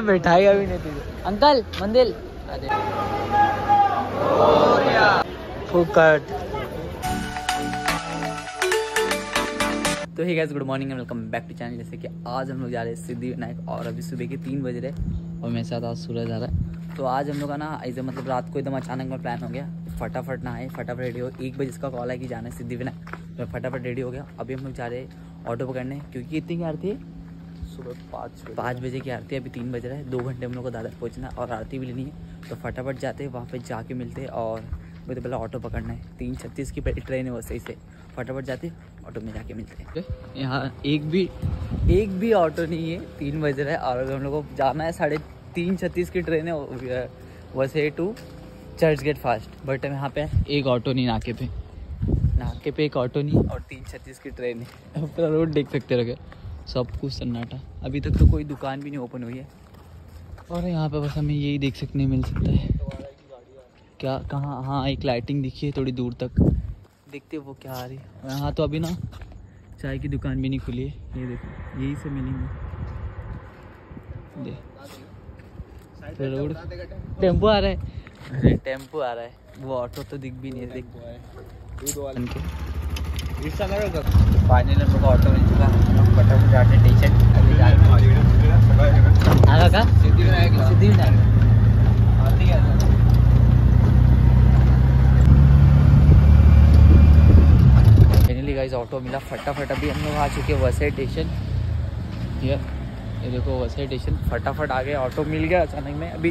पे बैठाएगा भी नहीं तुझे। अंकल मंदिर फुकट। तो hey guys, good morning and welcome back to channel. जैसे कि आज हम लोग जा रहे हैं सिद्धिविनायक और अभी सूबह के 3 बज रहे हैं और मेरे साथ आज सूरज आ रहा है। तो आज हम लोग का ना ऐसे मतलब रात को एकदम अचानक में प्लान हो गया, फटाफट ना आए, फटाफट रेडी हो। 1 बजे इसका कॉल है कि जाना है सिद्धिविनायक, मैं फटाफट रेडी हो गया। अभी हम लोग जा रहे हैं ऑटो पकड़ने, क्योंकि इतनी की आरती है सुबह 5 बजे की आरती है, अभी 3 बज रहा है। 2 घंटे हम लोग को दादर पहुँचना है और आरती भी लेनी है। तो फटाफट जाते हैं, वहाँ पर जाके मिलते हैं। और मुझे तो पहले ऑटो पकड़ना है, 3:36 की ट्रेन है वसई से। फटाफट जाते ऑटो में जाके मिलते हैं। यहाँ एक भी ऑटो नहीं है, 3 बज रहा है और अगर हम लोग को जाना है 3:36 की ट्रेन है Vasai to Churchgate fast. But यहाँ पे एक ऑटो नहीं, नाके पे एक ऑटो नहीं और 3:36 की ट्रेन है। पूरा रोड देख सकते रखे, सब कुछ सन्नाटा। अभी तक तो कोई दुकान भी नहीं ओपन हुई है और यहाँ पे बस हमें यही देख सकने मिल सकता है। क्या कहाँ? हाँ, एक लाइटिंग दिखी है थोड़ी दूर तक, देखते वो क्या आ रही है। यहाँ तो अभी ना चाय की दुकान भी नहीं खुली है। ये देखो, यही से मिलेंगे। तो रोड टेम्पो आ रहा है, अरे टेम्पो आ रहा है। वो ऑटो तो दिख भी नहीं है। फाइनल हम लोग ऑटो मिल चुका है, फटाफट जाते स्टेशन। आगा का फाइनली गाइस ऑटो मिला। फटाफट अभी हम लोग आ चुके हैं वसई स्टेशन। ये देखो वसई स्टेशन, फटाफट आ गए, ऑटो मिल गया अचानक में। अभी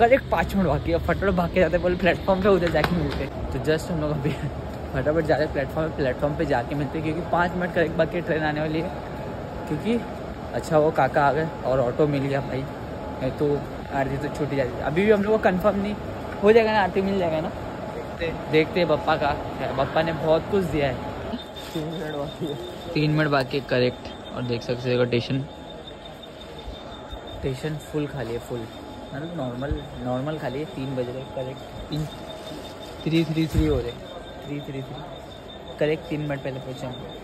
करेक्ट 5 मिनट बाकी है, फटाफट भाग के जाते हैं, बोले प्लेटफॉर्म पे, उधर जाके मिलते हैं। तो जस्ट हम लोग अभी फटाफट जा रहे हैं प्लेटफॉर्म पे जाके मिलते हैं, क्योंकि 5 मिनट करेक्ट बाकी ट्रेन आने वाली है। क्योंकि अच्छा वो काका आ गए और ऑटो मिल गया भाई, नहीं तो आरती तो छूट जाती। अभी भी हम लोग को कन्फर्म नहीं हो जाएगा ना, आरती मिल जाएगा ना, देखते हैं। पप्पा का पप्पा ने बहुत कुछ दिया है। 3 मिनट बाकी है, 3 मिनट बाकी करेक्ट। और देख सकते हो स्टेशन फुल खाली है, फुल नॉर्मल खाली है। 3 बज रहे करेक्ट, 3:33 हो रहे, 3:33 करेक्ट। 3 मिनट पहले पहुंचा हूँ।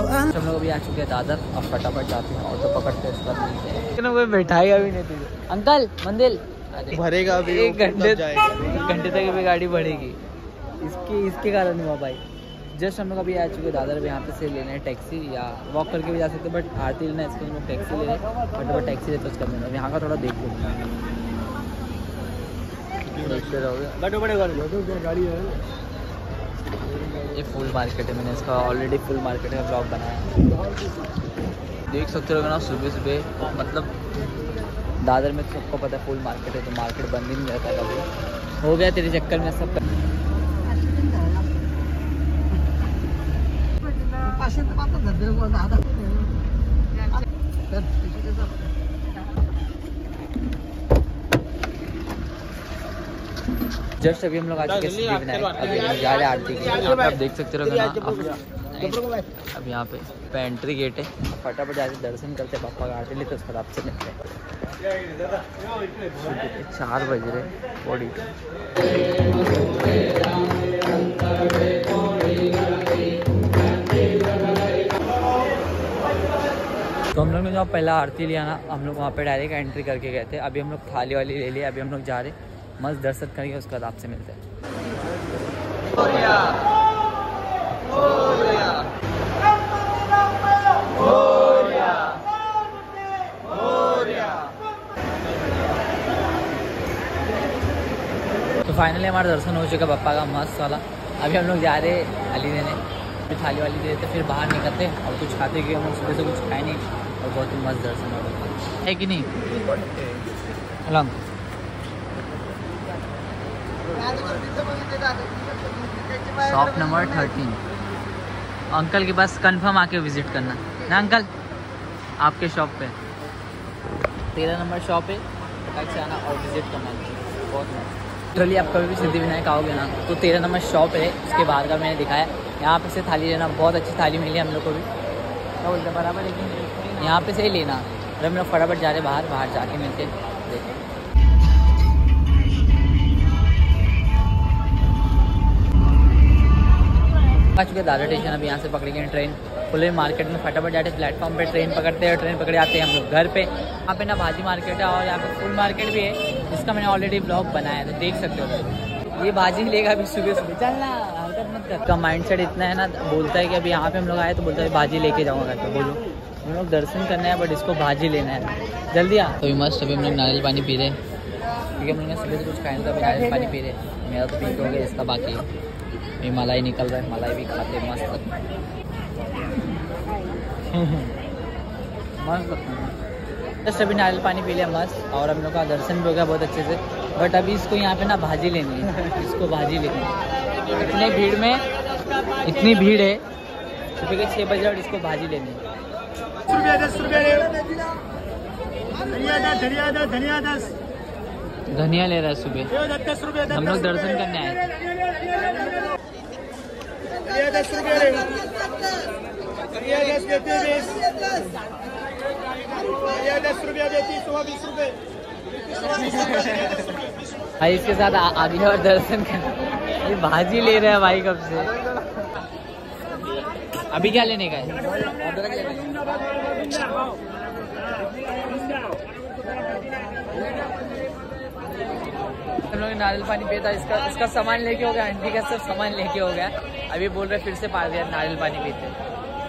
हम लोग अभी आ चुके हैं दादर और फटाफट जाते हैं ऑटो पकड़ते हैं। बैठाएगा भी नहीं तुझे। अंकल मंदिर भरेगा अभी, 1 घंटे तक अभी गाड़ी बढ़ेगी इसके कारण हुआ भाई। जस्ट हम लोग अभी आ चुके हैं दादर। यहाँ पे से लेना है टैक्सी या वॉक करके भी जा सकते हैं, बट आरती लेना है इसके लिए टैक्सी ले रहे हैं। फटाफट टैक्सी लेते उसका मिलना। यहाँ का थोड़ा देख लो, ये फुल मार्केट है। मैंने इसका ऑलरेडी फुल मार्केट का ब्लॉग बनाया, देख सकते हो ना। सुबह सुबह मतलब दादर में सबको पता है फुल मार्केट है, तो मार्केट बंद ही नहीं रहता कभी। हो गया तेरे चक्कर में सब। जस्ट अभी हम लोग आ चुके हैं सिद्धिविनायक, अभी जा रहे हैं आरती के। आप देख सकते हो ना, अब यहाँ पे एंट्री गेट है। फटाफट जाके दर्शन करते हैं, पापा का आरती लेते उसके बाद से निकलते हैं। 4 बज रहे बॉडी। तो हम लोग ने जो पहला आरती लिया ना, हम लोग वहाँ पे डायरेक्ट एंट्री करके गए थे। अभी हम लोग थाली वाली ले लिए, अभी हम लोग जा रहे मस्त दर्शन करके उसके बाद आपसे मिलते हैं। तो फाइनली हमारा दर्शन हो चुका पप्पा का मस्त वाला। अभी हम लोग जा रहे हैं थाली देने, फिर थाली वाली देते फिर बाहर निकलते हैं और कुछ खाते कि हम लोग सुबह से कुछ खाए नहीं और बहुत ही मस्त दर्शन हो रहा है कि नहीं। हेलो शॉप नंबर 13 अंकल के पास कंफर्म आके विजिट करना ना अंकल, आपके शॉप पे 13 नंबर शॉप है, फटाक से आना और विजिट करना बहुत मस्त। चलिए आप कभी भी सिद्धिविनायक आओगे ना तो 13 नंबर शॉप है, उसके बाहर का मैंने दिखाया। यहाँ पे से थाली लेना, बहुत अच्छी थाली मिली हम लोग को भी, क्या बोलते हैं बराबर, लेकिन यहाँ पे से ही लेना। हम लोग फटाफट जा रहे बाहर जाके मिलते देखिए। आ चुके दादर स्टेशन। अब यहाँ से पकड़ेंगे ट्रेन, खुले मार्केट में फटाफट जाते प्लेटफॉर्म पे ट्रेन पकड़ते हैं, ट्रेन पकड़े आते हैं हम लोग घर पे। यहाँ पे ना भाजी मार्केट है और यहाँ पे फूल मार्केट भी है, जिसका मैंने ऑलरेडी ब्लॉग बनाया है, तो देख सकते हो। ये भाजी लेगा अभी सुबह सुबह, चलना हरकत मत कर। का माइंड सेट इतना है ना, बोलता है कि अभी यहाँ पे हम लोग आए तो बोलता है भाजी लेके जाऊँगा घर पे। बोलो हम लोग दर्शन करना है बट इसको भाजी लेना है, जल्दी आ। तो मस्त अभी हम लोग नारियल पानी पी रहे हैं, क्योंकि हम लोग सुबह से कुछ खाए तो अभी नारियल पानी पी रहे हैं। मेरा तो पी हो गया, इसका बाकी अभी मलाई निकल रहा है, मलाई भी खाते मस्त मस्त लगता। जस्ट अभी नारियल पानी पी लिया मस्त, और हम लोग का दर्शन भी हो गया बहुत अच्छे से। बट अभी इसको यहाँ पे ना भाजी लेनी है, इसको भाजी लेनी है। इतनी भीड़ में, इतनी भीड़ है, सुबह के 6 बजे और इसको भाजी लेनी है। धनिया ले रहा है सुबह। हम लोग दर्शन करने आए। भाई इसके साथ आगे और दर्शन करना। ये भाजी ले रहा है भाई कब से। अभी क्या लेने का है? हम लोग नारियल पानी पिया था, इसका सामान लेके हो गया, आंटी का सब सामान लेके हो गया। अभी बोल रहे फिर से पार गया नारियल पानी पीते।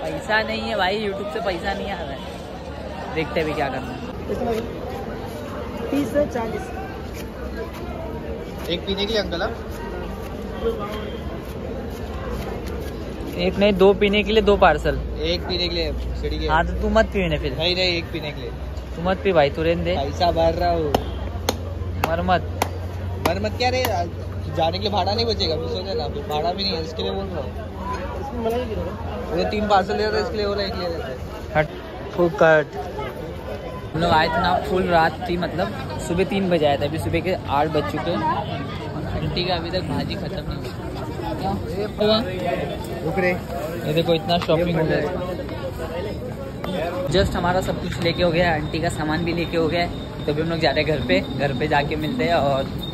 पैसा नहीं है भाई, यूट्यूब से पैसा नहीं आ रहा है, देखते भी क्या करना है। 30 से 40 एक पीने के लिए अंकल, आप एक नहीं दो पीने के लिए, 2 पार्सल। एक पीने के लिए? हाँ तो तू मत पीने फिर। नहीं नहीं, एक पीने के लिए तू मत पी भाई, तू रेन दे। पैसा भर रहा हूँ, मरमत क्या रे, जाने के लिए भाड़ा नहीं बचेगा। सोचा ना भाड़ा भी नहीं है, इसके लिए बोल रहा हूँ। 3 पार्सल ले रहा है, इसके लिए हो रहा है, एक ले। आए थे ना फुल रात थी, मतलब सुबह 3 बजे आया था, अभी सुबह के 8 बज चुके हैं। आंटी का अभी तक भाजी खत्म नहीं हुई। ये देखो इतना शॉपिंग हो गया, जस्ट हमारा सब कुछ लेके हो गया, आंटी का सामान भी लेके हो गया। तो भी हम लोग जा रहे हैं घर पे जाके मिलते हैं और